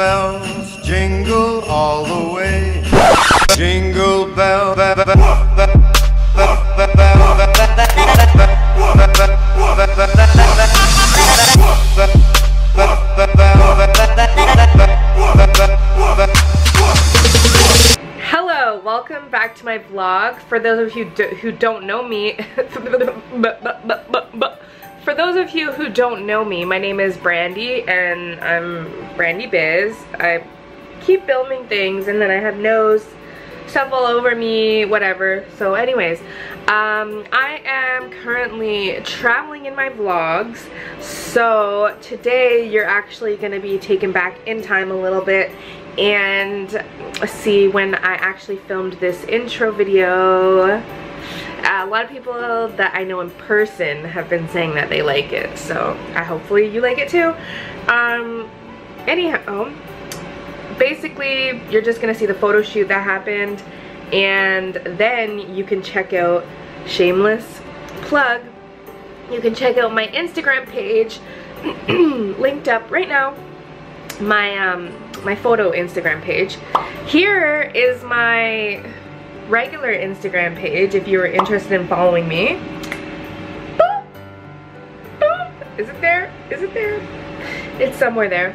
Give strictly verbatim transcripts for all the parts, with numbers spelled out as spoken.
bells jingle all the way. Jingle bell, bell, bell, bell, bell, bell, bell. Hello, welcome back to my vlog. For those of you do, who don't know me, For those of you who don't know me, my name is Brandy and I'm Brandy Biz. I keep filming things and then I have nose, stuff all over me, whatever. So anyways, um, I am currently traveling in my vlogs. So today you're actually going to be taken back in time a little bit and see when I actually filmed this intro video. Uh, a lot of people that I know in person have been saying that they like it, so I hopefully you like it too. Um, anyhow, basically you're just gonna see the photo shoot that happened, and then you can check out Shameless Plug. You can check out my Instagram page, linked up right now. My um, my photo Instagram page. Here is my regular Instagram page if you were interested in following me. Boop, boop. Is it there? Is it there? It's somewhere there.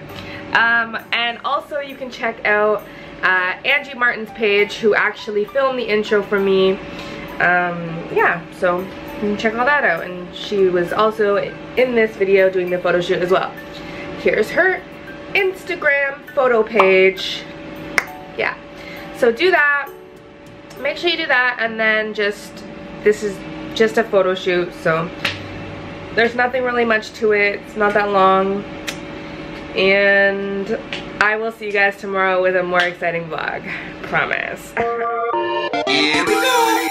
Um, and also you can check out uh, Angie Martin's page, who actually filmed the intro for me. Um, yeah, so you can check all that out. And she was also in this video doing the photo shoot as well. Here's her Instagram photo page. Yeah, so do that. Make sure you do that, and then just, this is just a photo shoot, so there's nothing really much to it. It's not that long, and I will see you guys tomorrow with a more exciting vlog. Promise. Here we go.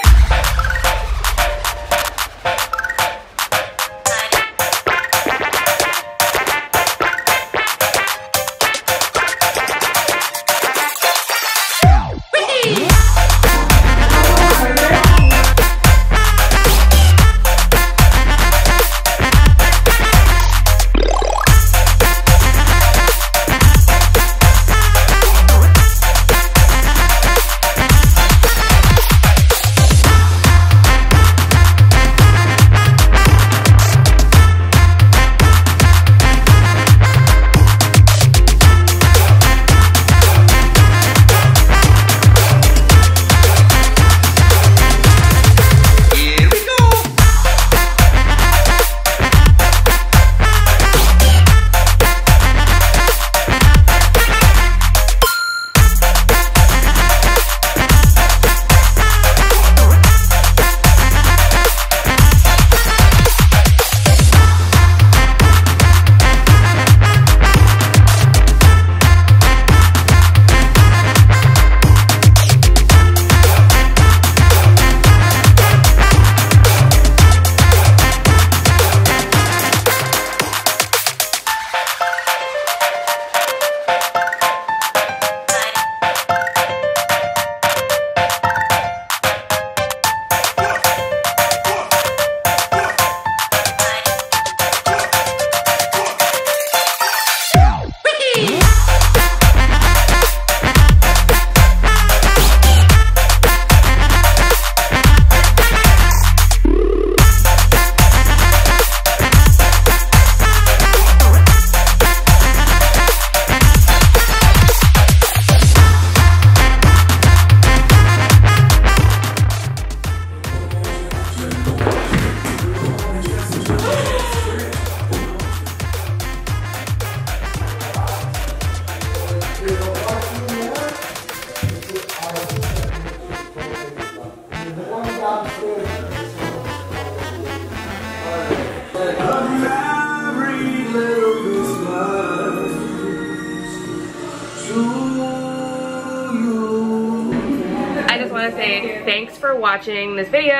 Thanks for watching this video,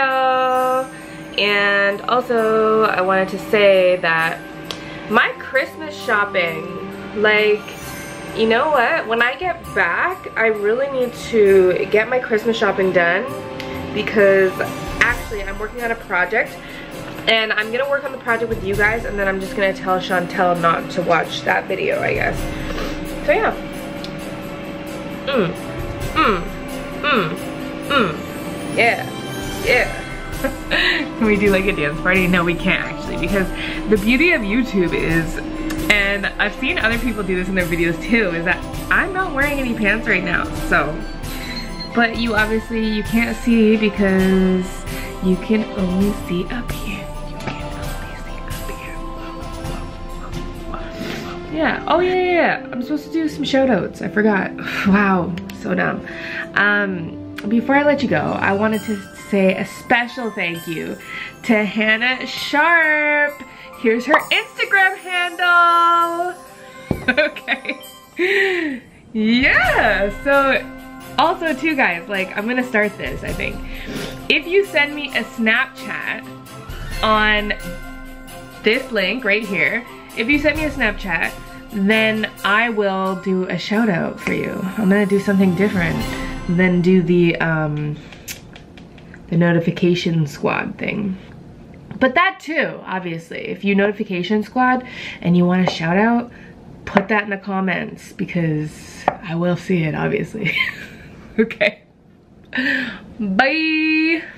and also I wanted to say that my Christmas shopping, like, you know what, when I get back I really need to get my Christmas shopping done, because actually I'm working on a project and I'm gonna work on the project with you guys, and then I'm just gonna tell Chantelle not to watch that video, I guess. So yeah, Mm, mm, mm, mm. Yeah, yeah. Can we do like a dance party? No, we can't actually, because the beauty of YouTube is, and I've seen other people do this in their videos too, is that I'm not wearing any pants right now, so. But you obviously, you can't see because you can only see up here. You can only see up here. Whoa, whoa, whoa, whoa, whoa. Yeah, oh yeah, yeah, yeah. I'm supposed to do some shout outs, I forgot. Wow, so dumb. Um, Before I let you go, I wanted to say a special thank you to Hannah Sharp. Here's her Instagram handle. Okay. Yeah. So also too, guys, like I'm gonna start this, I think. If you send me a Snapchat on this link right here, if you send me a Snapchat, then I will do a shout out for you. I'm gonna do something different. Then do the um, the notification squad thing. But that too, obviously, if you notification squad and you want a shout out, put that in the comments because I will see it, obviously. Okay, bye.